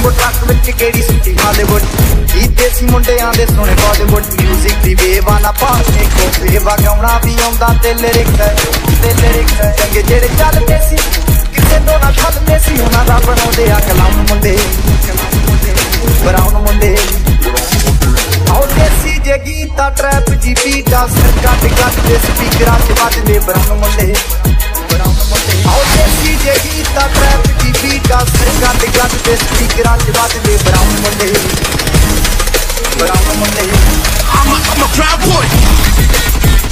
Mambo track with KD City Hollywood. These desi munde aande sone Bollywood. Music the wave ana paane ko wave gauna vi aunda te lyrics hai, te lyrics hai. Change jede chalde si, kisse to na chalde si. Hona da banaunde a clown munde, brown munde. Aunde si jagita trap GP da sir kat kat de speaker a te bajde brown munde, brown munde. Aunde si jagita trap got the speaker on the bottom of brown Monday. Brown Monday. I'm a proud boy.